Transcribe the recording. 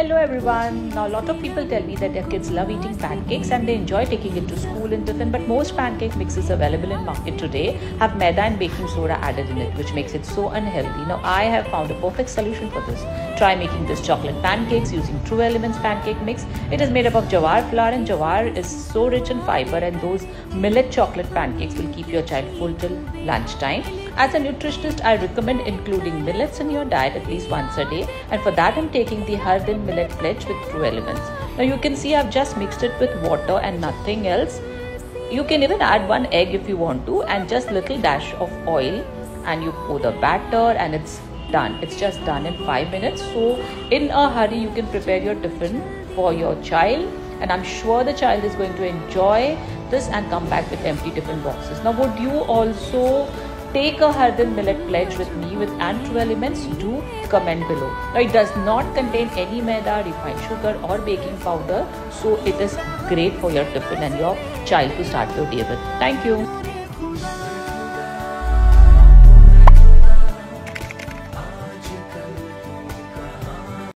Hello everyone. Now a lot of people tell me that their kids love eating pancakes and they enjoy taking it to school in tiffin, but most pancake mixes available in market today have maida and baking soda added in it, which makes it so unhealthy. Now I have found a perfect solution for this. Try making this chocolate pancakes using True Elements pancake mix. It is made up of jawar flour and jawar is so rich in fiber, and those millet chocolate pancakes will keep your child full till lunchtime. As a nutritionist, I recommend including millets in your diet at least once a day, and for that I'm taking the Har Din Millet Pledge with True Elements. Now you can see I've just mixed it with water and nothing else. You can even add one egg if you want to, and just little dash of oil, and you pour the batter and it's done. It's just done in 5 minutes. So in a hurry you can prepare your tiffin for your child, and I'm sure the child is going to enjoy this and come back with empty tiffin boxes. Now would you also take a Har Din Millet Pledge with me with True Elements? Do comment below. Now it does not contain any maida, refined sugar or baking powder, so it is great for your tiffin and your child to start your day with. Thank you.